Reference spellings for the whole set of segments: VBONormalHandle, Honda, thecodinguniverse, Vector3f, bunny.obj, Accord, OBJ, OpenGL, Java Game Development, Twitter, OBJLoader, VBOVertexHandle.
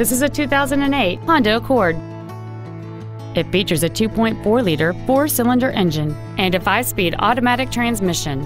This is a 2008 Honda Accord. It features a 2.4-liter four-cylinder engine and a 5-speed automatic transmission.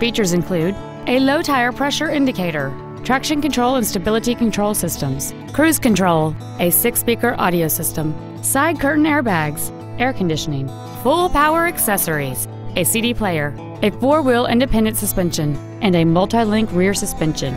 Features include a low-tire pressure indicator, traction control and stability control systems, cruise control, a 6-speaker audio system, side curtain airbags, air conditioning, full power accessories, a CD player, a 4-wheel independent suspension, and a multi-link rear suspension.